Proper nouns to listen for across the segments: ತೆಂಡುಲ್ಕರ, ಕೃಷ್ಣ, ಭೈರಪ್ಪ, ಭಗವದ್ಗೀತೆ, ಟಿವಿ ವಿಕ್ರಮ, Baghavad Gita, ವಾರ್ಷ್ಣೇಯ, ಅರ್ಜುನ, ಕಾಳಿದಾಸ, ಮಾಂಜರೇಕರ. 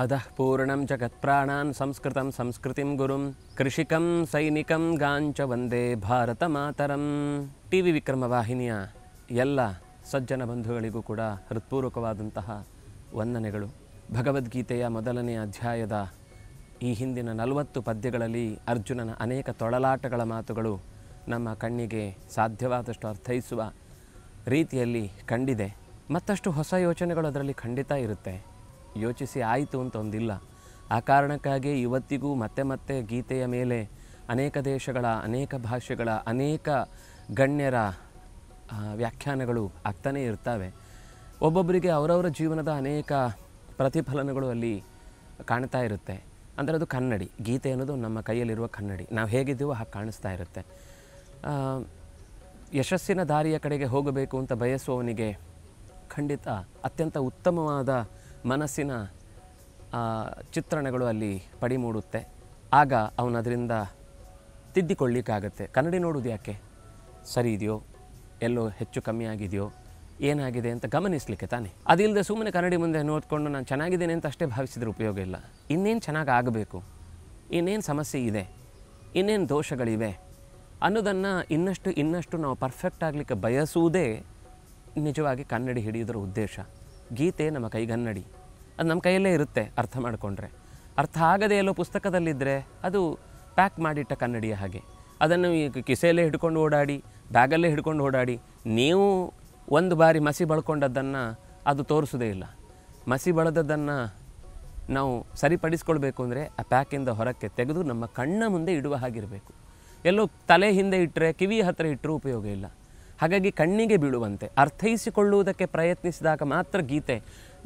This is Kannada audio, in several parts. अधः पूर्णं जगत्प्राणान् संस्कृतं संस्कृतिं गुरुं कृषिकं सैनिकं गाञ्च वंदे भारत मातरं। ಟಿವಿ ವಿಕ್ರಮ ವಾಹಿನಿಯ ಎಲ್ಲ ಸಜ್ಜನ ಬಂಧುಗಳಿಗೂ ಕೂಡ ಹೃತ್ಪೂರ್ವಕವಾದಂತಹ ವಂದನೆಗಳು। ಭಗವದ್ಗೀತೆಯ ಮೊದಲನೇ ಅಧ್ಯಾಯದ ಈ ಹಿಂದಿನ 40 ಪದ್ಯಗಳಲ್ಲಿ ಅರ್ಜುನನ ಅನೇಕ ತೊಳಲಾಟಗಳ ಮಾತುಗಳು ನಮ್ಮ ಕಣ್ಣಿಗೆ ಸಾಧ್ಯವಾದಷ್ಟು ಅರ್ಥೈಸುವ ರೀತಿಯಲ್ಲಿ ಕಂಡಿದೆ। ಮತ್ತಷ್ಟು ಹೊಸ ಯೋಚನೆಗಳು ಅದರಲ್ಲಿ ಖಂಡಿತ ಇರುತ್ತೆ, ಯೋಚಿಸಿ ಆಯಿತು ಅಂತ ಒಂದಿಲ್ಲ। ಆ ಕಾರಣಕ್ಕಾಗಿ ಇವತ್ತಿಗೂ ಮತ್ತೆ ಮತ್ತೆ ಗೀತೆಯ ಮೇಲೆ ಅನೇಕ ದೇಶಗಳ ಅನೇಕ ಭಾಷೆಗಳ ಅನೇಕ ಗಣ್ಯರ ವ್ಯಾಖ್ಯಾನಗಳು ಆಗ್ತಾನೇ ಇರ್ತವೆ। ಒಬ್ಬೊಬ್ಬರಿಗೆ ಅವರವರ ಜೀವನದ ಅನೇಕ ಪ್ರತಿಫಲನಗಳು ಅಲ್ಲಿ ಕಾಣ್ತಾ ಇರುತ್ತೆ। ಅಂದರೆ ಅದು ಕನ್ನಡಿ, ಗೀತೆ ಅನ್ನೋದು ನಮ್ಮ ಕೈಯಲ್ಲಿರುವ ಕನ್ನಡಿ, ನಾವು ಹೇಗಿದ್ದೀವೋ ಹಾಗೆ ಕಾಣಿಸ್ತಾ ಇರುತ್ತೆ। ಯಶಸ್ಸಿನ ದಾರಿಯ ಕಡೆಗೆ ಹೋಗಬೇಕು ಅಂತ ಬಯಸುವವನಿಗೆ ಖಂಡಿತ ಅತ್ಯಂತ ಉತ್ತಮವಾದ ಮನಸ್ಸಿನ ಚಿತ್ರಣಗಳು ಅಲ್ಲಿ ಪಡಿಮೂಡುತ್ತೆ। ಆಗ ಅವನು ಅದರಿಂದ ತಿದ್ದಿಕೊಳ್ಳಿಕ್ಕಾಗತ್ತೆ। ಕನ್ನಡಿ ನೋಡೋದು ಯಾಕೆ, ಸರಿ ಇದೆಯೋ, ಎಲ್ಲೋ ಹೆಚ್ಚು ಕಮ್ಮಿ ಆಗಿದೆಯೋ, ಏನಾಗಿದೆ ಅಂತ ಗಮನಿಸಲಿಕ್ಕೆ ತಾನೆ। ಅದಿಲ್ಲದೆ ಸುಮ್ಮನೆ ಕನ್ನಡಿ ಮುಂದೆ ನೋಡಿಕೊಂಡು ನಾನು ಚೆನ್ನಾಗಿದ್ದೇನೆ ಅಂತ ಅಷ್ಟೇ ಭಾವಿಸಿದ್ರೆ ಉಪಯೋಗ ಇಲ್ಲ। ಇನ್ನೇನು ಚೆನ್ನಾಗಿ ಆಗಬೇಕು, ಇನ್ನೇನು ಸಮಸ್ಯೆ ಇದೆ, ಇನ್ನೇನು ದೋಷಗಳಿವೆ ಅನ್ನೋದನ್ನು ಇನ್ನಷ್ಟು ಇನ್ನಷ್ಟು ನಾವು ಪರ್ಫೆಕ್ಟ್ ಆಗಲಿಕ್ಕೆ ಬಯಸುವುದೇ ನಿಜವಾಗಿ ಕನ್ನಡಿ ಹಿಡಿಯೋದ್ರ ಉದ್ದೇಶ। ಗೀತೆ ನಮ್ಮ ಕೈಗನ್ನಡಿ, ಅದು ನಮ್ಮ ಕೈಯಲ್ಲೇ ಇರುತ್ತೆ ಅರ್ಥ ಮಾಡಿಕೊಂಡ್ರೆ। ಅರ್ಥ ಆಗದೆ ಎಲ್ಲೋ ಪುಸ್ತಕದಲ್ಲಿದ್ದರೆ ಅದು ಪ್ಯಾಕ್ ಮಾಡಿಟ್ಟ ಕನ್ನಡಿಯ ಹಾಗೆ, ಅದನ್ನು ಈ ಕಿಸೆಯಲ್ಲೇ ಹಿಡ್ಕೊಂಡು ಓಡಾಡಿ, ಬ್ಯಾಗಲ್ಲೇ ಹಿಡ್ಕೊಂಡು ಓಡಾಡಿ, ನೀವು ಒಂದು ಬಾರಿ ಮಸಿ ಬಳ್ಕೊಂಡದ್ದನ್ನು ಅದು ತೋರಿಸೋದೇ ಇಲ್ಲ। ಮಸಿ ಬಳದದ್ದನ್ನು ನಾವು ಸರಿಪಡಿಸ್ಕೊಳ್ಬೇಕು ಅಂದರೆ ಆ ಪ್ಯಾಕಿಂದ ಹೊರಕ್ಕೆ ತೆಗೆದು ನಮ್ಮ ಕಣ್ಣ ಮುಂದೆ ಇಡುವ ಹಾಗಿರಬೇಕು। ಎಲ್ಲೋ ತಲೆ ಹಿಂದೆ ಇಟ್ಟರೆ, ಕಿವಿ ಹತ್ತಿರ ಇಟ್ಟರೂ ಉಪಯೋಗ ಇಲ್ಲ। ಹಾಗಾಗಿ ಕಣ್ಣಿಗೆ ಬೀಳುವಂತೆ ಅರ್ಥೈಸಿಕೊಳ್ಳುವುದಕ್ಕೆ ಪ್ರಯತ್ನಿಸಿದಾಗ ಮಾತ್ರ ಗೀತೆ,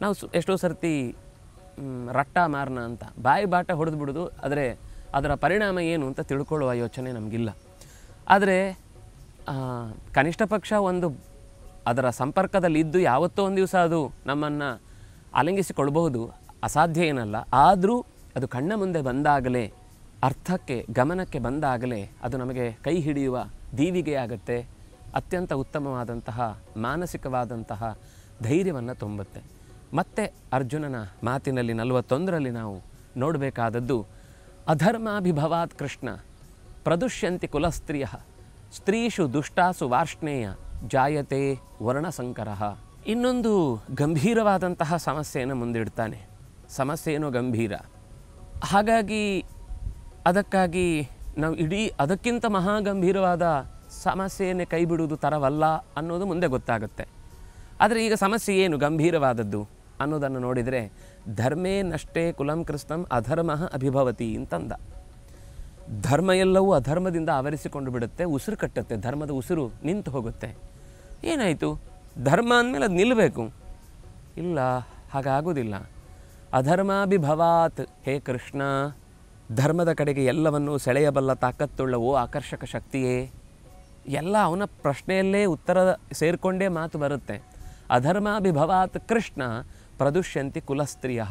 ನಾವು ಎಷ್ಟೋ ಸರ್ತಿ ರಟ್ಟ ಮಾರ್ನ ಅಂತ ಬಾಯಿ ಬಾಟ ಹೊಡೆದು ಬಿಡೋದು, ಆದರೆ ಅದರ ಪರಿಣಾಮ ಏನು ಅಂತ ತಿಳ್ಕೊಳ್ಳುವ ಯೋಚನೆ ನಮಗಿಲ್ಲ। ಆದರೆ ಕನಿಷ್ಠ ಪಕ್ಷ ಒಂದು ಅದರ ಸಂಪರ್ಕದಲ್ಲಿದ್ದು ಯಾವತ್ತೋ ಒಂದು ದಿವಸ ಅದು ನಮ್ಮನ್ನು ಆಲಿಂಗಿಸಿಕೊಳ್ಳಬಹುದು, ಅಸಾಧ್ಯ ಏನಲ್ಲ। ಆದರೂ ಅದು ಕಣ್ಣ ಮುಂದೆ ಬಂದಾಗಲೇ, ಅರ್ಥಕ್ಕೆ ಗಮನಕ್ಕೆ ಬಂದಾಗಲೇ ಅದು ನಮಗೆ ಕೈ ಹಿಡಿಯುವ ದೀವಿಗೆ ಆಗುತ್ತೆ, ಅತ್ಯಂತ ಉತ್ತಮವಾದಂತಹ ಮಾನಸಿಕವಾದಂತಹ ಧೈರ್ಯವನ್ನು ತುಂಬುತ್ತೆ। ಮತ್ತೆ ಅರ್ಜುನನ ಮಾತಿನಲ್ಲಿ 41ರಲ್ಲಿ ನಾವು ನೋಡಬೇಕಾದದ್ದು, ಅಧರ್ಮಾಭಿಭವಾತ್ ಕೃಷ್ಣ ಪ್ರದುಷ್ಯಂತಿ ಕುಲಸ್ತ್ರೀಯ ಸ್ತ್ರೀಷು ದುಷ್ಟಾಸು ವಾರ್ಷ್ಣೇಯ ಜಾಯತೆ ವರ್ಣಸಂಕರ। ಇನ್ನೊಂದು ಗಂಭೀರವಾದಂತಹ ಸಮಸ್ಯೆಯನ್ನು ಮುಂದಿಡ್ತಾನೆ, ಸಮಸ್ಯೆಯೇನೋ ಗಂಭೀರ, ಹಾಗಾಗಿ ಅದಕ್ಕಾಗಿ ನಾವು ಇಡೀ ಅದಕ್ಕಿಂತ ಮಹಾಗಂಭೀರವಾದ ಸಮಸ್ಯೆಯನ್ನೇ ಕೈ ಬಿಡುವುದು ತರವಲ್ಲ ಅನ್ನೋದು ಮುಂದೆ ಗೊತ್ತಾಗುತ್ತೆ। ಆದರೆ ಈಗ ಸಮಸ್ಯೆ ಏನು ಗಂಭೀರವಾದದ್ದು ಅನ್ನೋದನ್ನು ನೋಡಿದರೆ, ಧರ್ಮೇ ನಷ್ಟೇ ಕುಲಂ ಕೃಷ್ಣಂ ಅಧರ್ಮ ಅಭಿಭವತಿ ಅಂತಂದ, ಧರ್ಮ ಎಲ್ಲವೂ ಅಧರ್ಮದಿಂದ ಆವರಿಸಿಕೊಂಡು ಬಿಡುತ್ತೆ, ಉಸಿರು ಕಟ್ಟುತ್ತೆ, ಧರ್ಮದ ಉಸಿರು ನಿಂತು ಹೋಗುತ್ತೆ। ಏನಾಯಿತು, ಧರ್ಮ ಅಂದಮೇಲೆ ಅದು ನಿಲ್ಲಬೇಕು, ಇಲ್ಲ, ಹಾಗಾಗೋದಿಲ್ಲ। ಅಧರ್ಮಾಭಿಭವಾತ್ ಹೇ ಕೃಷ್ಣ, ಧರ್ಮದ ಕಡೆಗೆ ಎಲ್ಲವನ್ನೂ ಸೆಳೆಯಬಲ್ಲ ತಾಕತ್ತುಳ್ಳ ಓ ಆಕರ್ಷಕ ಶಕ್ತಿಯೇ, ಎಲ್ಲ ಅವನ ಪ್ರಶ್ನೆಯಲ್ಲೇ ಉತ್ತರ ಸೇರಿಕೊಂಡೇ ಮಾತು ಬರುತ್ತೆ। ಅಧರ್ಮಾಭಿಭವಾತ್ ಕೃಷ್ಣ ಪ್ರದುಷ್ಯಂತಿ ಕುಲಸ್ತ್ರೀಯ,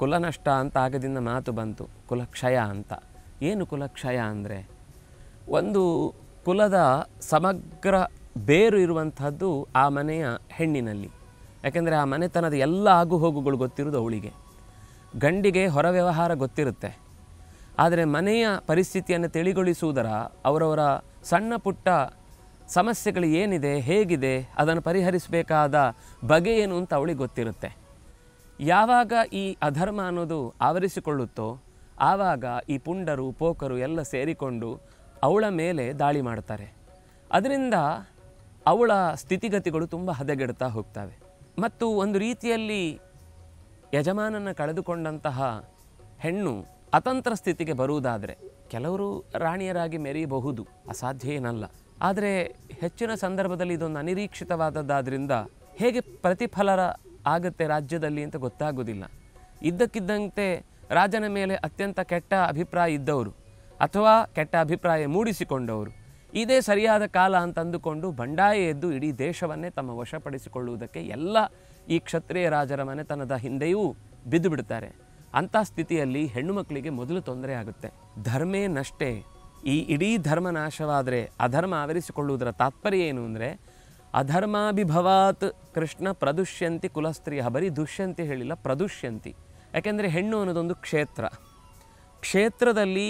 ಕುಲನಷ್ಟ ಅಂತ ಆಗದಿಂದ ಮಾತು ಬಂತು, ಕುಲಕ್ಷಯ ಅಂತ। ಏನು ಕುಲಕ್ಷಯ ಅಂದರೆ, ಒಂದು ಕುಲದ ಸಮಗ್ರ ಬೇರು ಇರುವಂಥದ್ದು ಆ ಮನೆಯ ಹೆಣ್ಣಿನಲ್ಲಿ, ಯಾಕೆಂದರೆ ಆ ಮನೆತನದ ಎಲ್ಲ ಆಗುಹೋಗುಗಳು ಗೊತ್ತಿರೋದು ಅವಳಿಗೆ, ಗಂಡಿಗೆ ಹೊರ ವ್ಯವಹಾರ ಗೊತ್ತಿರುತ್ತೆ, ಆದರೆ ಮನೆಯ ಪರಿಸ್ಥಿತಿಯನ್ನು ತಿಳಿಗೊಳಿಸುವುದರ ಅವರವರ ಸಣ್ಣ ಪುಟ್ಟ ಸಮಸ್ಯೆಗಳು ಏನಿದೆ, ಹೇಗಿದೆ, ಅದನ್ನು ಪರಿಹರಿಸಬೇಕಾದ ಬಗೆ ಏನು ಅಂತ ಅವಳಿಗೆ ಗೊತ್ತಿರುತ್ತೆ। ಯಾವಾಗ ಈ ಅಧರ್ಮ ಅನ್ನೋದು ಆವರಿಸಿಕೊಳ್ಳುತ್ತೋ ಆವಾಗ ಈ ಪುಂಡರು ಪೋಕರು ಎಲ್ಲ ಸೇರಿಕೊಂಡು ಅವಳ ಮೇಲೆ ದಾಳಿ ಮಾಡ್ತಾರೆ, ಅದರಿಂದ ಅವಳ ಸ್ಥಿತಿಗತಿಗಳು ತುಂಬ ಹದಗೆಡ್ತಾ ಹೋಗ್ತವೆ। ಮತ್ತು ಒಂದು ರೀತಿಯಲ್ಲಿ ಯಜಮಾನನ ಕಳೆದುಕೊಂಡಂತಹ ಹೆಣ್ಣು ಅತಂತ್ರ ಸ್ಥಿತಿಗೆ ಬರುವುದಾದರೆ, ಕೆಲವರು ರಾಣಿಯರಾಗಿ ಮೆರೆಯಬಹುದು, ಅಸಾಧ್ಯ ಏನಲ್ಲ, ಆದರೆ ಹೆಚ್ಚಿನ ಸಂದರ್ಭದಲ್ಲಿ ಇದೊಂದು ಅನಿರೀಕ್ಷಿತವಾದದ್ದಾದ್ದರಿಂದ ಹೇಗೆ ಪ್ರತಿಫಲ ಆಗುತ್ತೆ ರಾಜ್ಯದಲ್ಲಿ ಅಂತ ಗೊತ್ತಾಗೋದಿಲ್ಲ। ಇದ್ದಕ್ಕಿದ್ದಂತೆ ರಾಜನ ಮೇಲೆ ಅತ್ಯಂತ ಕೆಟ್ಟ ಅಭಿಪ್ರಾಯ ಇದ್ದವರು ಅಥವಾ ಕೆಟ್ಟ ಅಭಿಪ್ರಾಯ ಮೂಡಿಸಿಕೊಂಡವರು ಇದೇ ಸರಿಯಾದ ಕಾಲ ಅಂತಂದುಕೊಂಡು ಬಂಡಾಯ ಎದ್ದು ಇಡೀ ದೇಶವನ್ನೇ ತಮ್ಮ ವಶಪಡಿಸಿಕೊಳ್ಳುವುದಕ್ಕೆ ಎಲ್ಲ ಈ ಕ್ಷತ್ರಿಯ ರಾಜರ ಮನೆತನದ ಹಿಂದೆಯೂ ಬಿದ್ದು ಬಿಡ್ತಾರೆ। ಅಂಥ ಸ್ಥಿತಿಯಲ್ಲಿ ಹೆಣ್ಣು ಮಕ್ಕಳಿಗೆ ಮೊದಲು ತೊಂದರೆ ಆಗುತ್ತೆ। ಧರ್ಮೇ ನಷ್ಟೇ, ಈ ಇಡೀ ಧರ್ಮನಾಶವಾದರೆ ಅಧರ್ಮ ಆವರಿಸಿಕೊಳ್ಳುವುದರ ತಾತ್ಪರ್ಯ ಏನು ಅಂದರೆ, ಅಧರ್ಮಾಭಿಭವಾತ್ ಕೃಷ್ಣ ಪ್ರದುಷ್ಯಂತಿ ಕುಲಸ್ತ್ರೀಯಃ, ಬರೀ ದುಷ್ಯಂತಿ ಹೇಳಿಲ್ಲ, ಪ್ರದುಷ್ಯಂತಿ. ಯಾಕೆಂದರೆ ಹೆಣ್ಣು ಅನ್ನೋದೊಂದು ಕ್ಷೇತ್ರ. ಕ್ಷೇತ್ರದಲ್ಲಿ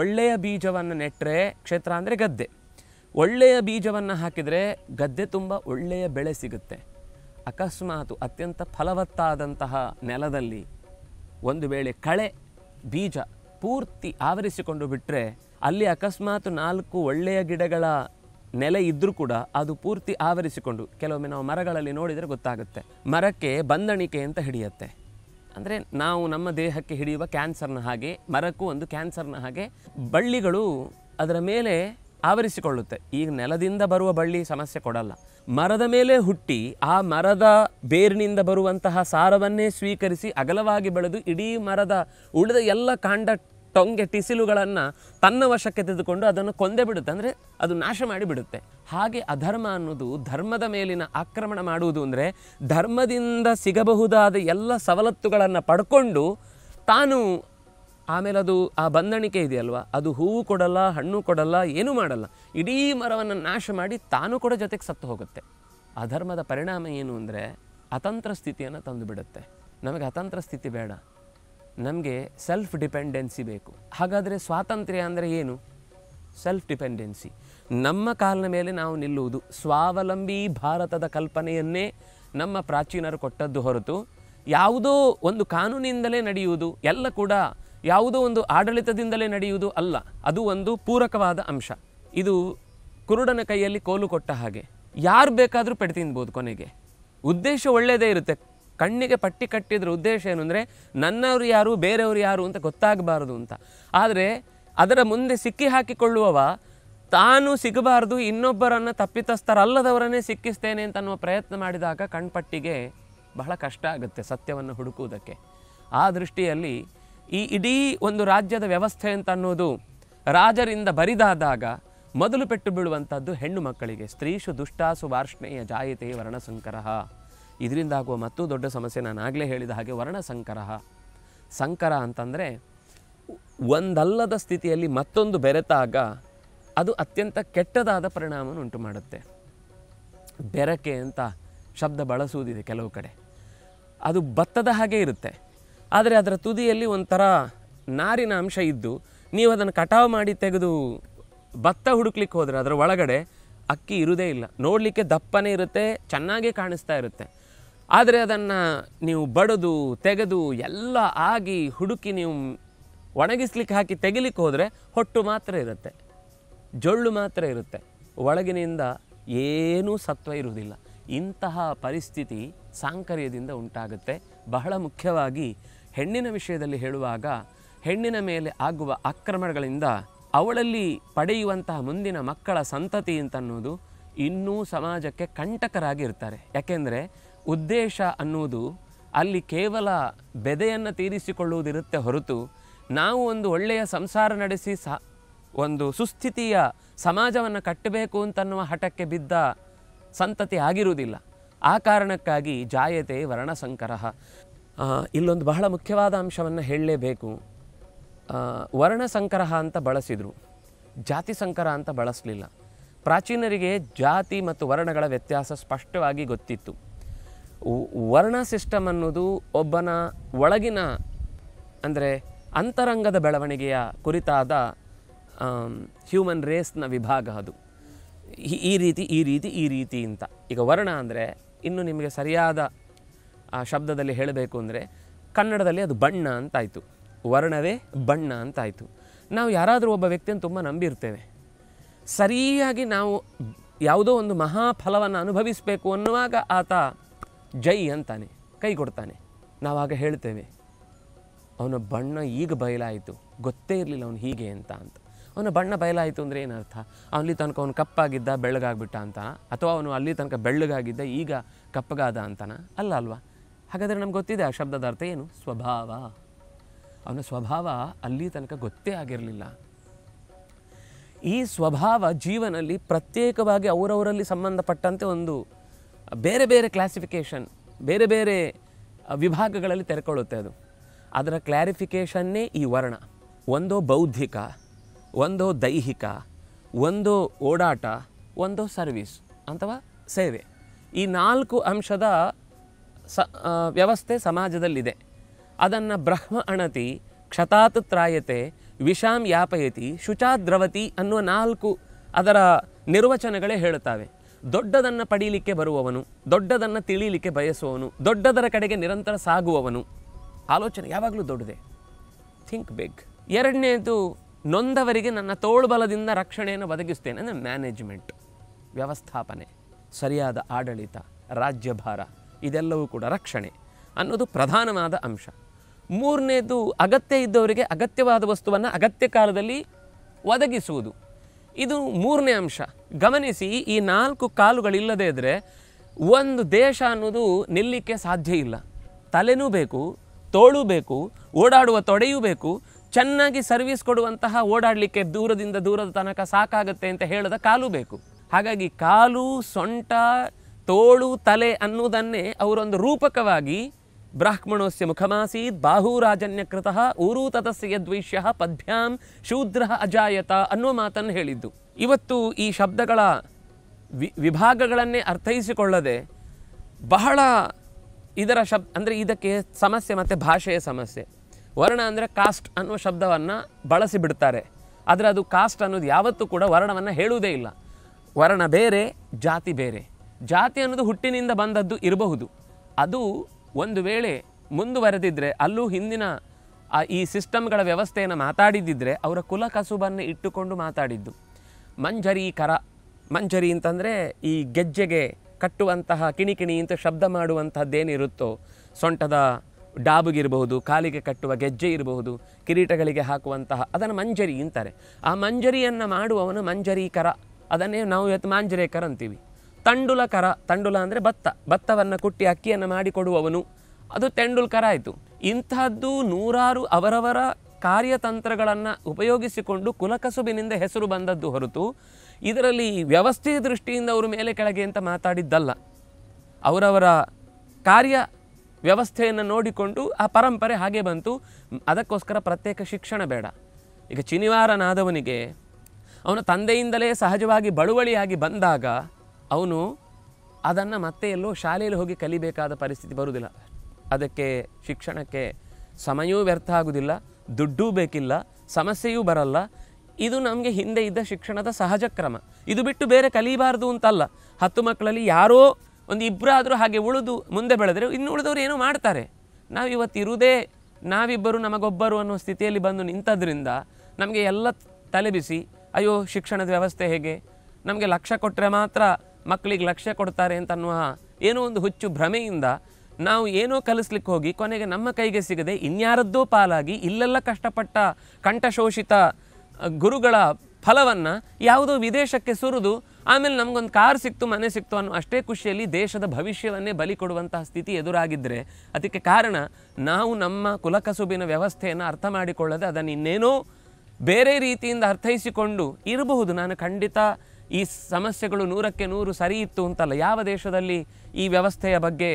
ಒಳ್ಳೆಯ ಬೀಜವನ್ನು ನೆಟ್ಟರೆ, ಕ್ಷೇತ್ರ ಅಂದರೆ ಗದ್ದೆ, ಒಳ್ಳೆಯ ಬೀಜವನ್ನು ಹಾಕಿದರೆ ಗದ್ದೆ ತುಂಬ ಒಳ್ಳೆಯ ಬೆಳೆ ಸಿಗುತ್ತೆ. ಅಕಸ್ಮಾತ್ ಅತ್ಯಂತ ಫಲವತ್ತಾದಂತಹ ನೆಲದಲ್ಲಿ ಒಂದು ವೇಳೆ ಕಳೆ ಬೀಜ ಪೂರ್ತಿ ಆವರಿಸಿಕೊಂಡು ಬಿಟ್ಟರೆ, ಅಲ್ಲಿ ಅಕಸ್ಮಾತ್ 4 ಒಳ್ಳೆಯ ಗಿಡಗಳ ನೆಲೆ ಇದ್ದರೂ ಕೂಡ ಅದು ಪೂರ್ತಿ ಆವರಿಸಿಕೊಂಡು, ಕೆಲವೊಮ್ಮೆ ನಾವು ಮರಗಳಲ್ಲಿ ನೋಡಿದರೆ ಗೊತ್ತಾಗುತ್ತೆ, ಮರಕ್ಕೆ ಬಂದಣಿಕೆ ಅಂತ ಹಿಡಿಯುತ್ತೆ. ಅಂದರೆ ನಾವು ನಮ್ಮ ದೇಹಕ್ಕೆ ಹಿಡಿಯುವ ಕ್ಯಾನ್ಸರ್ನ ಹಾಗೆ ಮರಕ್ಕೂ ಒಂದು ಕ್ಯಾನ್ಸರ್ನ ಹಾಗೆ ಬಳ್ಳಿಗಳು ಅದರ ಮೇಲೆ ಆವರಿಸಿಕೊಳ್ಳುತ್ತೆ. ಈಗ ನೆಲದಿಂದ ಬರುವ ಬಳ್ಳಿ ಸಮಸ್ಯೆ ಕೊಡಲ್ಲ, ಮರದ ಮೇಲೆ ಹುಟ್ಟಿ ಆ ಮರದ ಬೇರಿನಿಂದ ಬರುವಂತಹ ಸಾರವನ್ನೇ ಸ್ವೀಕರಿಸಿ ಅಗಲವಾಗಿ ಬೆಳೆದು ಇಡೀ ಮರದ ಉಳಿದ ಎಲ್ಲ ಕಾಂಡ ಟೊಂಗೆ ಟಿಸಿಲುಗಳನ್ನು ತನ್ನ ವಶಕ್ಕೆ ತೆಗೆದುಕೊಂಡು ಅದನ್ನು ಕೊಂದೇ ಬಿಡುತ್ತೆ, ಅಂದರೆ ಅದು ನಾಶ ಮಾಡಿಬಿಡುತ್ತೆ. ಹಾಗೆ ಅಧರ್ಮ ಅನ್ನೋದು ಧರ್ಮದ ಮೇಲಿನ ಆಕ್ರಮಣ ಮಾಡುವುದು. ಅಂದರೆ ಧರ್ಮದಿಂದ ಸಿಗಬಹುದಾದ ಎಲ್ಲ ಸವಲತ್ತುಗಳನ್ನು ಪಡ್ಕೊಂಡು ತಾನು ಆಮೇಲೆ ಅದು ಆ ಬಂದಣಿಕೆ ಇದೆಯಲ್ವ, ಅದು ಹೂವು ಕೊಡಲ್ಲ, ಹಣ್ಣು ಕೊಡಲ್ಲ, ಏನೂ ಮಾಡಲ್ಲ, ಇಡೀ ಮರವನ್ನು ನಾಶ ಮಾಡಿ ತಾನು ಕೂಡ ಜೊತೆಗೆ ಸತ್ತು ಹೋಗುತ್ತೆ. ಅಧರ್ಮದ ಪರಿಣಾಮ ಏನು ಅಂದರೆ ಅತಂತ್ರ ಸ್ಥಿತಿಯನ್ನು ತಂದುಬಿಡುತ್ತೆ. ನಮಗೆ ಅತಂತ್ರ ಸ್ಥಿತಿ ಬೇಡ, ನಮಗೆ ಸೆಲ್ಫ್ ಡಿಪೆಂಡೆನ್ಸಿ ಬೇಕು. ಹಾಗಾದರೆ ಸ್ವಾತಂತ್ರ್ಯ ಅಂದರೆ ಏನು? ಸೆಲ್ಫ್ ಡಿಪೆಂಡೆನ್ಸಿ, ನಮ್ಮ ಕಾಲಿನ ಮೇಲೆ ನಾವು ನಿಲ್ಲುವುದು. ಸ್ವಾವಲಂಬಿ ಭಾರತದ ಕಲ್ಪನೆಯನ್ನೇ ನಮ್ಮ ಪ್ರಾಚೀನರು ಕೊಟ್ಟದ್ದು ಹೊರತು ಯಾವುದೋ ಒಂದು ಕಾನೂನಿಂದಲೇ ನಡೆಯುವುದು, ಎಲ್ಲ ಕೂಡ ಯಾವುದೋ ಒಂದು ಆಡಳಿತದಿಂದಲೇ ನಡೆಯುವುದು ಅಲ್ಲ. ಅದು ಒಂದು ಪೂರಕವಾದ ಅಂಶ. ಇದು ಕುರುಡನ ಕೈಯಲ್ಲಿ ಕೋಲು ಕೊಟ್ಟ ಹಾಗೆ, ಯಾರು ಬೇಕಾದರೂ ಪೆಟ್ಟು ತಿನ್ಬೋದು. ಕೊನೆಗೆ ಉದ್ದೇಶ ಒಳ್ಳೆಯದೇ ಇರುತ್ತೆ. ಕಣ್ಣಿಗೆ ಪಟ್ಟಿ ಕಟ್ಟಿದ್ರ ಉದ್ದೇಶ ಏನು ಅಂದರೆ ನನ್ನವರು ಯಾರು ಬೇರೆಯವರು ಯಾರು ಅಂತ ಗೊತ್ತಾಗಬಾರ್ದು ಅಂತ. ಆದರೆ ಅದರ ಮುಂದೆ ಸಿಕ್ಕಿ ಹಾಕಿಕೊಳ್ಳುವವ ತಾನು ಸಿಗಬಾರ್ದು, ಇನ್ನೊಬ್ಬರನ್ನು ತಪ್ಪಿತಸ್ಥರಲ್ಲದವರನ್ನೇ ಸಿಕ್ಕಿಸ್ತೇನೆ ಅಂತ ಅನ್ನುವ ಪ್ರಯತ್ನ ಮಾಡಿದಾಗ ಕಣ್ಪಟ್ಟಿಗೆ ಬಹಳ ಕಷ್ಟ ಆಗುತ್ತೆ ಸತ್ಯವನ್ನು ಹುಡುಕುವುದಕ್ಕೆ. ಆ ದೃಷ್ಟಿಯಲ್ಲಿ ಈ ಇಡೀ ಒಂದು ರಾಜ್ಯದ ವ್ಯವಸ್ಥೆ ಅಂತ ಅನ್ನೋದು ರಾಜರಿಂದ ಬರಿದಾದಾಗ ಮೊದಲು ಪೆಟ್ಟು ಬೀಳುವಂಥದ್ದು ಹೆಣ್ಣು ಮಕ್ಕಳಿಗೆ. ಸ್ತ್ರೀಷು ದುಷ್ಟಾಸು ವಾರ್ಷ್ಣೇಯ ಜಾಯಿತೆ ವರ್ಣಸಂಕರಃ. ಇದರಿಂದಾಗುವ ಮತ್ತೂ ದೊಡ್ಡ ಸಮಸ್ಯೆ, ನಾನು ಆಗಲೇ ಹೇಳಿದ ಹಾಗೆ, ವರ್ಣಸಂಕರಃ. ಸಂಕರ ಅಂತಂದರೆ ಒಂದಲ್ಲದ ಸ್ಥಿತಿಯಲ್ಲಿ ಮತ್ತೊಂದು ಬೆರೆತಾಗ ಅದು ಅತ್ಯಂತ ಕೆಟ್ಟದಾದ ಪರಿಣಾಮವನ್ನು ಉಂಟು ಮಾಡುತ್ತೆ. ಬೆರಕೆ ಅಂತ ಶಬ್ದ ಬಳಸುವುದಿದೆ ಕೆಲವು ಕಡೆ. ಅದು ಭತ್ತದ ಹಾಗೆ ಇರುತ್ತೆ, ಆದರೆ ಅದರ ತುದಿಯಲ್ಲಿ ಒಂಥರ ನಾರಿನ ಅಂಶ ಇದ್ದು ನೀವು ಅದನ್ನು ಕಟಾವು ಮಾಡಿ ತೆಗೆದು ಭತ್ತ ಹುಡುಕ್ಲಿಕ್ಕೆ ಹೋದರೆ ಅದರ ಒಳಗಡೆ ಅಕ್ಕಿ ಇರುವುದೇ ಇಲ್ಲ. ನೋಡಲಿಕ್ಕೆ ದಪ್ಪನೇ ಇರುತ್ತೆ, ಚೆನ್ನಾಗೇ ಕಾಣಿಸ್ತಾ ಇರುತ್ತೆ. ಆದರೆ ಅದನ್ನು ನೀವು ಬಡಿದು ತೆಗೆದು ಎಲ್ಲ ಆಗಿ ಹುಡುಕಿ ನೀವು ಒಣಗಿಸ್ಲಿಕ್ಕೆ ಹಾಕಿ ತೆಗಿಲಿಕ್ಕೆ ಹೋದರೆ ಹೊಟ್ಟು ಮಾತ್ರ ಇರುತ್ತೆ, ಜೊಳ್ಳು ಮಾತ್ರ ಇರುತ್ತೆ, ಒಳಗಿನಿಂದ ಏನೂ ಸತ್ವ ಇರುವುದಿಲ್ಲ. ಇಂತಹ ಪರಿಸ್ಥಿತಿ ಸಾಂಕರ್ಯದಿಂದ ಉಂಟಾಗುತ್ತೆ. ಬಹಳ ಮುಖ್ಯವಾಗಿ ಹೆಣ್ಣಿನ ವಿಷಯದಲ್ಲಿ ಹೇಳುವಾಗ ಹೆಣ್ಣಿನ ಮೇಲೆ ಆಗುವ ಆಕ್ರಮಣಗಳಿಂದ ಅವಳಲ್ಲಿ ಪಡೆಯುವಂತಹ ಮುಂದಿನ ಮಕ್ಕಳ ಸಂತತಿ ಅಂತನ್ನೋದು ಇನ್ನೂ ಸಮಾಜಕ್ಕೆ ಕಂಟಕರಾಗಿರ್ತಾರೆ. ಯಾಕೆಂದರೆ ಉದ್ದೇಶ ಅನ್ನೋದು ಅಲ್ಲಿ ಕೇವಲ ಬೆದೆಯನ್ನು ತೀರಿಸಿಕೊಳ್ಳುವುದಿರುತ್ತೆ ಹೊರತು ನಾವು ಒಂದು ಒಳ್ಳೆಯ ಸಂಸಾರ ನಡೆಸಿ ಒಂದು ಸುಸ್ಥಿತಿಯ ಸಮಾಜವನ್ನು ಕಟ್ಟಬೇಕು ಅಂತನ್ನುವ ಹಠಕ್ಕೆ ಬಿದ್ದ ಸಂತತಿ ಆಗಿರುವುದಿಲ್ಲ. ಆ ಕಾರಣಕ್ಕಾಗಿ ಜಾಯತೆ ವರ್ಣಸಂಕರಃ. ಇಲ್ಲೊಂದು ಬಹಳ ಮುಖ್ಯವಾದ ಅಂಶವನ್ನು ಹೇಳಲೇಬೇಕು. ವರ್ಣಸಂಕರಃ ಅಂತ ಬಳಸಿದರು, ಜಾತಿ ಸಂಕರ ಅಂತ ಬಳಸಲಿಲ್ಲ. ಪ್ರಾಚೀನರಿಗೆ ಜಾತಿ ಮತ್ತು ವರ್ಣಗಳ ವ್ಯತ್ಯಾಸ ಸ್ಪಷ್ಟವಾಗಿ ಗೊತ್ತಿತ್ತು. ವರ್ಣ ಸಿಸ್ಟಮ್ ಅನ್ನೋದು ಒಬ್ಬನ ಒಳಗಿನ ಅಂದರೆ ಅಂತರಂಗದ ಬೆಳವಣಿಗೆಯ ಕುರಿತಾದ ಹ್ಯೂಮನ್ ರೇಸ್ನ ವಿಭಾಗ. ಅದು ಈ ರೀತಿ ಈ ರೀತಿ ಈ ರೀತಿ ಅಂತ. ಈಗ ವರ್ಣ ಅಂದರೆ ಇನ್ನು ನಿಮಗೆ ಸರಿಯಾದ ಶಬ್ದದಲ್ಲಿ ಹೇಳಬೇಕು ಅಂದರೆ ಕನ್ನಡದಲ್ಲಿ ಅದು ಬಣ್ಣ ಅಂತಾಯಿತು, ವರ್ಣವೇ ಬಣ್ಣ ಅಂತಾಯಿತು. ನಾವು ಯಾರಾದರೂ ಒಬ್ಬ ವ್ಯಕ್ತಿಯನ್ನು ತುಂಬ ನಂಬಿರ್ತೇವೆ, ಸರಿಯಾಗಿ ನಾವು ಯಾವುದೋ ಒಂದು ಮಹಾಫಲವನ್ನು ಅನುಭವಿಸಬೇಕು ಅನ್ನುವಾಗ ಆತ ಜೈ ಅಂತಾನೆ, ಕೈ ಕೊಡ್ತಾನೆ. ನಾವಾಗ ಹೇಳ್ತೇವೆ ಅವನ ಬಣ್ಣ ಈಗ ಬಯಲಾಯಿತು, ಗೊತ್ತೇ ಇರಲಿಲ್ಲ ಅವನು ಹೀಗೆ ಅಂತ ಅಂತ. ಅವನ ಬಣ್ಣ ಬಯಲಾಯಿತು ಅಂದರೆ ಏನರ್ಥ? ಅವನಲ್ಲಿ ತನಕ ಅವನು ಕಪ್ಪಾಗಿದ್ದ ಬೆಳ್ಳಗಾಗ್ಬಿಟ್ಟ ಅಂತ, ಅಥವಾ ಅವನು ಅಲ್ಲಿ ತನಕ ಬೆಳ್ಳಗಾಗಿದ್ದ ಈಗ ಕಪ್ಪಗಾದ ಅಂತಾನ? ಅಲ್ಲ ಅಲ್ವಾ? ಹಾಗಾದರೆ ನಮ್ಗೆ ಗೊತ್ತಿದೆ ಆ ಶಬ್ದದ ಅರ್ಥ ಏನು? ಸ್ವಭಾವ. ಅವನ ಸ್ವಭಾವ ಅಲ್ಲಿ ತನಕ ಗೊತ್ತೇ ಆಗಿರಲಿಲ್ಲ. ಈ ಸ್ವಭಾವ ಜೀವನದಲ್ಲಿ ಪ್ರತ್ಯೇಕವಾಗಿ ಅವರವರಲ್ಲಿ ಸಂಬಂಧಪಟ್ಟಂತೆ ಒಂದು ಬೇರೆ ಬೇರೆ ಕ್ಲಾಸಿಫಿಕೇಷನ್, ಬೇರೆ ಬೇರೆ ವಿಭಾಗಗಳಲ್ಲಿ ತೆರೆಕೊಳ್ಳುತ್ತೆ. ಅದು ಅದರ ಕ್ಲಾರಿಫಿಕೇಷನ್ನೇ ಈ ವರ್ಣ. ಒಂದೋ ಬೌದ್ಧಿಕ, ಒಂದೋ ದೈಹಿಕ, ಒಂದೋ ಓಡಾಟ, ಒಂದೋ ಸರ್ವಿಸ್ ಅಥವಾ ಸೇವೆ ಈ ನಾಲ್ಕು ಅಂಶದ ವ್ಯವಸ್ಥೆ ಸಮಾಜದಲ್ಲಿದೆ. ಅದನ್ನು ಬ್ರಹ್ಮ ಅಣತಿ ಕ್ಷತಾತ್ ತ್ರಾಯತೆ ವಿಷಾಂ ಯಾಪಯತಿ ಶುಚಾದ್ರವತಿ ಅನ್ನುವ ನಾಲ್ಕು ಅದರ ನಿರ್ವಚನಗಳೇ ಹೇಳುತ್ತವೆ. ದೊಡ್ಡದನ್ನು ಪಡೀಲಿಕ್ಕೆ ಬರುವವನು, ದೊಡ್ಡದನ್ನು ತಿಳಿಯಲಿಕ್ಕೆ ಬಯಸುವವನು, ದೊಡ್ಡದರ ಕಡೆಗೆ ನಿರಂತರ ಸಾಗುವವನು. ಆಲೋಚನೆ ಯಾವಾಗಲೂ ದೊಡ್ಡದೆ, ಥಿಂಕ್ ಬಿಗ್. ಎರಡನೇದು, ನೊಂದವರಿಗೆ ನನ್ನ ತೋಳ್ಬಲದಿಂದ ರಕ್ಷಣೆಯನ್ನು ಒದಗಿಸ್ತೇನೆ ಅಂದರೆ ಮ್ಯಾನೇಜ್ಮೆಂಟ್, ವ್ಯವಸ್ಥಾಪನೆ, ಸರಿಯಾದ ಆಡಳಿತ, ರಾಜ್ಯಭಾರ, ಇದೆಲ್ಲವೂ ಕೂಡ ರಕ್ಷಣೆ ಅನ್ನೋದು ಪ್ರಧಾನವಾದ ಅಂಶ. ಮೂರನೇದು, ಅಗತ್ಯ ಇದ್ದವರಿಗೆ ಅಗತ್ಯವಾದ ವಸ್ತುವನ್ನು ಅಗತ್ಯ ಕಾಲದಲ್ಲಿ ಒದಗಿಸುವುದು, ಇದು ಮೂರನೇ ಅಂಶ. ಗಮನಿಸಿ, ಈ ನಾಲ್ಕು ಕಾಲುಗಳಿಲ್ಲದೇ ಇದ್ದರೆ ಒಂದು ದೇಶ ಅನ್ನೋದು ನಿಲ್ಲಕ್ಕೆ ಸಾಧ್ಯ ಇಲ್ಲ. ತಲೆನೂ ಬೇಕು, ತೋಳು ಬೇಕು, ಓಡಾಡುವ ತೊಡೆಯೂ ಬೇಕು, ಚೆನ್ನಾಗಿ ಸರ್ವಿಸ್ ಕೊಡುವಂತಹ ಓಡಾಡಲಿಕ್ಕೆ ದೂರದಿಂದ ದೂರದ ತನಕ ಸಾಕಾಗುತ್ತೆ ಅಂತ ಹೇಳದ ಕಾಲು ಬೇಕು. ಹಾಗಾಗಿ ಕಾಲು, ಸೊಂಟ, ತೋಳು, ತಲೆ ಅನ್ನೋದನ್ನೇ ಅವರೊಂದು ರೂಪಕವಾಗಿ ಬ್ರಾಹ್ಮಣೋಸ್ಯ ಮುಖಮಾಸೀತ್ ಬಾಹುರಾಜನ್ಯಕೃತಃ ಊರೂ ತತಸ್ಯ ಯದ್ವೈಶ್ಯಃ ಪದ್ಭ್ಯಾಂ ಶೂದ್ರಃ ಅಜಾಯತ ಅನ್ನೋ ಮಾತನ್ನು ಹೇಳಿದ್ದು. ಇವತ್ತು ಈ ಶಬ್ದಗಳ ವಿಭಾಗಗಳನ್ನೇ ಅರ್ಥೈಸಿಕೊಳ್ಳದೆ ಬಹಳ ಇದರ ಅಂದರೆ ಇದಕ್ಕೆ ಸಮಸ್ಯೆ, ಮತ್ತು ಭಾಷೆಯ ಸಮಸ್ಯೆ. ವರ್ಣ ಅಂದರೆ ಕಾಸ್ಟ್ ಅನ್ನೋ ಶಬ್ದವನ್ನು ಬಳಸಿಬಿಡ್ತಾರೆ, ಆದರೆ ಅದು ಕಾಸ್ಟ್ ಅನ್ನೋದು ಯಾವತ್ತೂ ಕೂಡ ವರ್ಣವನ್ನು ಹೇಳುವುದೇ ಇಲ್ಲ. ವರ್ಣ ಬೇರೆ, ಜಾತಿ ಬೇರೆ. ಜಾತಿ ಅನ್ನೋದು ಹುಟ್ಟಿನಿಂದ ಬಂದದ್ದು ಇರಬಹುದು, ಅದು ಒಂದು ವೇಳೆ ಮುಂದುವರೆದಿದ್ದರೆ, ಅಲ್ಲೂ ಹಿಂದಿನ ಈ ಸಿಸ್ಟಮ್ಗಳ ವ್ಯವಸ್ಥೆಯನ್ನು ಮಾತಾಡಿದ್ದಿದ್ರೆ ಅವರ ಕುಲ ಕಸುಬನ್ನು ಇಟ್ಟುಕೊಂಡು ಮಾತಾಡಿದ್ದು. ಮಂಜರೀಕರ, ಮಂಜರಿ ಅಂತಂದರೆ ಈ ಗೆಜ್ಜೆಗೆ ಕಟ್ಟುವಂತಹ ಕಿಣಿಕಿಣಿ ಅಂತ ಶಬ್ದ ಮಾಡುವಂಥದ್ದೇನಿರುತ್ತೋ, ಸೊಂಟದ ಡಾಬುಗಿರಬಹುದು, ಕಾಲಿಗೆ ಕಟ್ಟುವ ಗೆಜ್ಜೆ ಇರಬಹುದು, ಕಿರೀಟಗಳಿಗೆ ಹಾಕುವಂತಹ, ಅದನ್ನು ಮಂಜರಿ ಅಂತಾರೆ. ಆ ಮಂಜರಿಯನ್ನು ಮಾಡುವವನು ಮಂಜರೀಕರ, ಅದನ್ನೇ ನಾವು ಇವತ್ತು ಮಾಂಜರೇಕರ ಅಂತೀವಿ. ತಂಡುಲಕರ, ತಂಡುಲ ಅಂದರೆ ಭತ್ತ, ಭತ್ತವನ್ನು ಕುಟ್ಟಿ ಅಕ್ಕಿಯನ್ನು ಮಾಡಿಕೊಡುವವನು, ಅದು ತೆಂಡುಲ್ಕರ ಆಯಿತು. ಇಂತಹದ್ದು ನೂರಾರು ಅವರವರ ಕಾರ್ಯತಂತ್ರಗಳನ್ನು ಉಪಯೋಗಿಸಿಕೊಂಡು ಕುಲಕಸುಬಿನಿಂದ ಹೆಸರು ಬಂದದ್ದು ಹೊರತು ಇದರಲ್ಲಿ ವ್ಯವಸ್ಥೆಯ ದೃಷ್ಟಿಯಿಂದ ಅವರು ಮೇಲೆ ಕೆಳಗೆ ಅಂತ ಮಾತಾಡಿದ್ದಲ್ಲ. ಅವರವರ ಕಾರ್ಯ ವ್ಯವಸ್ಥೆಯನ್ನು ನೋಡಿಕೊಂಡು ಆ ಪರಂಪರೆ ಹಾಗೆ ಬಂತು. ಅದಕ್ಕೋಸ್ಕರ ಪ್ರತ್ಯೇಕ ಶಿಕ್ಷಣ ಬೇಡ. ಈಗ ಚಿನಿವಾರನಾದವನಿಗೆ ಅವನ ತಂದೆಯಿಂದಲೇ ಸಹಜವಾಗಿ ಬಳುವಳಿಯಾಗಿ ಬಂದಾಗ ಅವನು ಅದನ್ನು ಮತ್ತೆ ಎಲ್ಲೋ ಶಾಲೆಯಲ್ಲಿ ಹೋಗಿ ಕಲಿಬೇಕಾದ ಪರಿಸ್ಥಿತಿ ಬರುವುದಿಲ್ಲ. ಅದಕ್ಕೆ ಶಿಕ್ಷಣಕ್ಕೆ ಸಮಯವೂ ವ್ಯರ್ಥ ಆಗುವುದಿಲ್ಲ, ದುಡ್ಡೂ ಬೇಕಿಲ್ಲ, ಸಮಸ್ಯೆಯೂ ಬರಲ್ಲ. ಇದು ನಮಗೆ ಹಿಂದೆ ಇದ್ದ ಶಿಕ್ಷಣದ ಸಹಜ ಕ್ರಮ. ಇದು ಬಿಟ್ಟು ಬೇರೆ ಕಲಿಬಾರ್ದು ಅಂತಲ್ಲ. 10 ಮಕ್ಕಳಲ್ಲಿ ಯಾರೋ ಒಂದು ಇಬ್ಬರಾದರೂ ಹಾಗೆ ಉಳಿದು ಮುಂದೆ ಬೆಳೆದರೆ ಇನ್ನು ಉಳಿದವರು ಏನೋ ಮಾಡ್ತಾರೆ. ನಾವಿವತ್ತಿರುವುದೇ ನಾವಿಬ್ಬರು ನಮಗೊಬ್ಬರು ಅನ್ನೋ ಸ್ಥಿತಿಯಲ್ಲಿ ಬಂದು ನಿಂತದ್ರಿಂದ ನಮಗೆ ಎಲ್ಲ ತಲೆಬಿಸಿ, ಅಯ್ಯೋ ಶಿಕ್ಷಣದ ವ್ಯವಸ್ಥೆ ಹೇಗೆ, ನಮಗೆ ಲಕ್ಷ್ಯ ಕೊಟ್ಟರೆ ಮಾತ್ರ ಮಕ್ಕಳಿಗೆ ಲಕ್ಷ್ಯ ಕೊಡ್ತಾರೆ ಅಂತನ್ನುವ ಏನೋ ಒಂದು ಹುಚ್ಚು ಭ್ರಮೆಯಿಂದ ನಾವು ಏನೋ ಕಲಿಸ್ಲಿಕ್ಕೆ ಹೋಗಿ ಕೊನೆಗೆ ನಮ್ಮ ಕೈಗೆ ಸಿಗದೆ ಇನ್ಯಾರದ್ದೋ ಪಾಲಾಗಿ ಇಲ್ಲೆಲ್ಲ ಕಷ್ಟಪಟ್ಟ ಕಂಠಶೋಷಿತ ಗುರುಗಳ ಫಲವನ್ನು ಯಾವುದೋ ವಿದೇಶಕ್ಕೆ ಸುರಿದು ಆಮೇಲೆ ನಮಗೊಂದು ಕಾರ್ ಸಿಕ್ತು, ಮನೆ ಸಿಕ್ತು ಅನ್ನೋ ಅಷ್ಟೇ ಖುಷಿಯಲ್ಲಿ ದೇಶದ ಭವಿಷ್ಯವನ್ನೇ ಬಲಿ ಕೊಡುವಂತಹ ಸ್ಥಿತಿ ಎದುರಾಗಿದ್ದರೆ ಅದಕ್ಕೆ ಕಾರಣ ನಾವು ನಮ್ಮ ಕುಲಕಸುಬಿನ ವ್ಯವಸ್ಥೆಯನ್ನು ಅರ್ಥ ಮಾಡಿಕೊಳ್ಳದೆ ಅದನ್ನು ಇನ್ನೇನೋ ಬೇರೆ ರೀತಿಯಿಂದ ಅರ್ಥೈಸಿಕೊಂಡು ಇರಬಹುದು. ನಾನು ಖಂಡಿತ ಈ ಸಮಸ್ಯೆಗಳು 100% ಸರಿ ಇತ್ತು ಅಂತಲ್ಲ. ಯಾವ ದೇಶದಲ್ಲಿ ಈ ವ್ಯವಸ್ಥೆಯ ಬಗ್ಗೆ,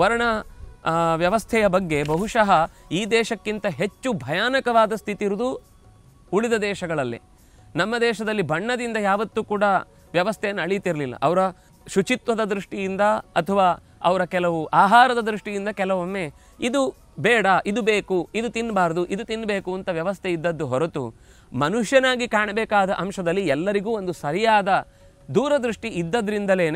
ವರ್ಣ ವ್ಯವಸ್ಥೆಯ ಬಗ್ಗೆ ಬಹುಶಃ ಈ ದೇಶಕ್ಕಿಂತ ಹೆಚ್ಚು ಭಯಾನಕವಾದ ಸ್ಥಿತಿ ಇರುವುದು ಉಳಿದ ದೇಶಗಳಲ್ಲಿ. ನಮ್ಮ ದೇಶದಲ್ಲಿ ಬಣ್ಣದಿಂದ ಯಾವತ್ತೂ ಕೂಡ ವ್ಯವಸ್ಥೆಯನ್ನು ಅಳೀತಿರಲಿಲ್ಲ. ಅವರ ಶುಚಿತ್ವದ ದೃಷ್ಟಿಯಿಂದ ಅಥವಾ ಅವರ ಕೆಲವು ಆಹಾರದ ದೃಷ್ಟಿಯಿಂದ ಕೆಲವೊಮ್ಮೆ ಇದು ಬೇಡ, ಇದು ಬೇಕು, ಇದು ತಿನ್ನಬಾರ್ದು, ಇದು ತಿನ್ನಬೇಕು ಅಂತ ವ್ಯವಸ್ಥೆ ಇದ್ದದ್ದು ಹೊರತು ಮನುಷ್ಯನಾಗಿ ಕಾಣಬೇಕಾದ ಅಂಶದಲ್ಲಿ ಎಲ್ಲರಿಗೂ ಒಂದು ಸರಿಯಾದ ದೂರದೃಷ್ಟಿ ಇದ್ದದ್ರಿಂದಲೇ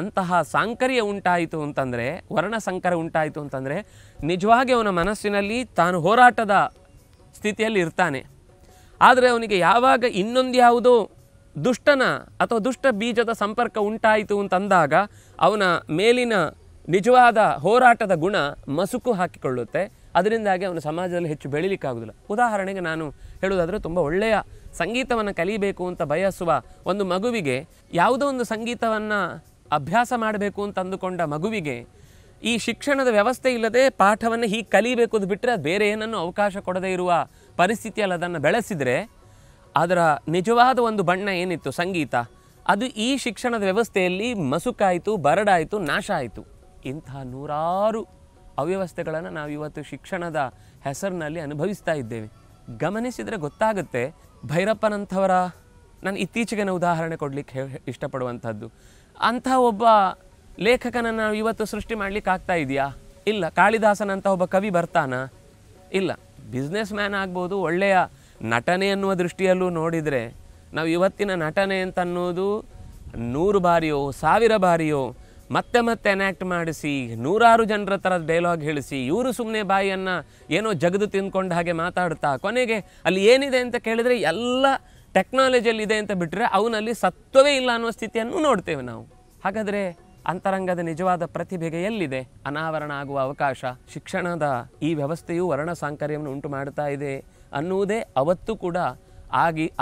ಅಂತಹ ಸಾಂಕರ್ಯ ಉಂಟಾಯಿತು ಅಂತಂದರೆ, ವರ್ಣ ಸಂಕರ ಉಂಟಾಯಿತು ಅಂತಂದರೆ ನಿಜವಾಗಿ ಅವನ ಮನಸ್ಸಿನಲ್ಲಿ ತಾನು ಹೋರಾಟದ ಸ್ಥಿತಿಯಲ್ಲಿ ಇರ್ತಾನೆ. ಆದರೆ ಅವನಿಗೆ ಯಾವಾಗ ಇನ್ನೊಂದು ಯಾವುದೋ ದುಷ್ಟನ ಅಥವಾ ದುಷ್ಟ ಬೀಜದ ಸಂಪರ್ಕ ಉಂಟಾಯಿತು ಅಂತಂದಾಗ ಅವನ ಮೇಲಿನ ನಿಜವಾದ ಹೋರಾಟದ ಗುಣ ಮಸುಕು ಹಾಕಿಕೊಳ್ಳುತ್ತೆ. ಅದರಿಂದಾಗಿ ಅವನು ಸಮಾಜದಲ್ಲಿ ಹೆಚ್ಚು ಬೆಳೀಲಿಕ್ಕಾಗೋದಿಲ್ಲ. ಉದಾಹರಣೆಗೆ ನಾನು ಹೇಳೋದಾದರೆ, ತುಂಬ ಒಳ್ಳೆಯ ಸಂಗೀತವನ್ನು ಕಲಿಬೇಕು ಅಂತ ಬಯಸುವ ಒಂದು ಮಗುವಿಗೆ, ಯಾವುದೋ ಒಂದು ಸಂಗೀತವನ್ನು ಅಭ್ಯಾಸ ಮಾಡಬೇಕು ಅಂತ ಅಂದುಕೊಂಡ ಮಗುವಿಗೆ ಈ ಶಿಕ್ಷಣದ ವ್ಯವಸ್ಥೆ ಇಲ್ಲದೆ ಪಾಠವನ್ನು ಹೀಗೆ ಕಲಿಬೇಕು ಅದು ಬಿಟ್ಟರೆ ಅದು ಬೇರೆ ಏನನ್ನೂ ಅವಕಾಶ ಕೊಡದೇ ಇರುವ ಪರಿಸ್ಥಿತಿಯಲ್ಲಿ ಅದನ್ನು ಬೆಳೆಸಿದರೆ ಅದರ ನಿಜವಾದ ಒಂದು ಬಣ್ಣ ಏನಿತ್ತು ಸಂಗೀತ, ಅದು ಈ ಶಿಕ್ಷಣದ ವ್ಯವಸ್ಥೆಯಲ್ಲಿ ಮಸುಕಾಯಿತು, ಬರಡಾಯಿತು, ನಾಶ ಆಯಿತು. ಇಂತಹ ನೂರಾರು ಅವ್ಯವಸ್ಥೆಗಳನ್ನು ನಾವು ಇವತ್ತು ಶಿಕ್ಷಣದ ಹೆಸರಿನಲ್ಲಿ ಅನುಭವಿಸ್ತಾ ಇದ್ದೇವೆ. ಗಮನಿಸಿದರೆ ಗೊತ್ತಾಗುತ್ತೆ. ಭೈರಪ್ಪನಂಥವರ ನಾನು ಇತ್ತೀಚೆಗೆ ಉದಾಹರಣೆ ಕೊಡಲಿಕ್ಕೆ ಇಷ್ಟಪಡುವಂಥದ್ದು. ಅಂಥ ಒಬ್ಬ ಲೇಖಕನನ್ನು ನಾವು ಇವತ್ತು ಸೃಷ್ಟಿ ಮಾಡಲಿಕ್ಕೆ ಆಗ್ತಾ ಇದೆಯಾ? ಇಲ್ಲ. ಕಾಳಿದಾಸನಂಥ ಒಬ್ಬ ಕವಿ ಬರ್ತಾನ? ಇಲ್ಲ. ಬಿಸ್ನೆಸ್ ಮ್ಯಾನ್ ಆಗ್ಬೋದು. ಒಳ್ಳೆಯ ನಟನೆ ಅನ್ನುವ ದೃಷ್ಟಿಯಲ್ಲೂ ನೋಡಿದರೆ ನಾವು ಇವತ್ತಿನ ನಟನೆ ಅಂತನ್ನೋದು 100 ಬಾರಿಯೋ 1000 ಬಾರಿಯೋ ಮತ್ತೆ ಮತ್ತೆ ಎನ್ಯಾಕ್ಟ್ ಮಾಡಿಸಿ 100 ಜನರ ಥರ ಡೈಲಾಗ್ ಹೇಳಿಸಿ ಇವರು ಸುಮ್ಮನೆ ಬಾಯಿಯನ್ನು ಏನೋ ಜಗದು ತಿಂದ್ಕೊಂಡು ಹಾಗೆ ಮಾತಾಡ್ತಾ ಕೊನೆಗೆ ಅಲ್ಲಿ ಏನಿದೆ ಅಂತ ಕೇಳಿದರೆ ಎಲ್ಲ ಟೆಕ್ನಾಲಜಿಯಲ್ಲಿದೆ ಅಂತ ಬಿಟ್ಟರೆ ಅವನಲ್ಲಿ ಸತ್ವವೇ ಇಲ್ಲ ಅನ್ನೋ ಸ್ಥಿತಿಯನ್ನು ನೋಡ್ತೇವೆ ನಾವು. ಹಾಗಾದರೆ ಅಂತರಂಗದ ನಿಜವಾದ ಪ್ರತಿಭೆಗೆ ಎಲ್ಲಿದೆ ಅನಾವರಣ ಆಗುವ ಅವಕಾಶ? ಶಿಕ್ಷಣದ ಈ ವ್ಯವಸ್ಥೆಯು ವರ್ಣ ಸಾಂಕರ್ಯವನ್ನು ಉಂಟು ಮಾಡ್ತಾ ಇದೆ ಅನ್ನುವುದೇ ಅವತ್ತು ಕೂಡ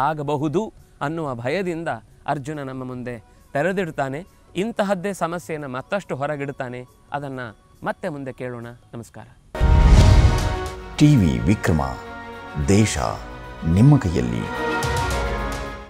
ಆಗಬಹುದು ಅನ್ನುವ ಭಯದಿಂದ ಅರ್ಜುನ ನಮ್ಮ ಮುಂದೆ ತೆರೆದಿಡ್ತಾನೆ. ಇಂತಹದ್ದೇ ಸಮಸ್ಯೆಯನ್ನು ಮತ್ತಷ್ಟು ಹೊರಗಿಡ್ತಾನೆ. ಅದನ್ನು ಮತ್ತೆ ಮುಂದೆ ಕೇಳೋಣ. ನಮಸ್ಕಾರ. ಟಿವಿ ವಿಕ್ರಮ, ದೇಶ ನಿಮ್ಮ ಕೈಯಲ್ಲಿ.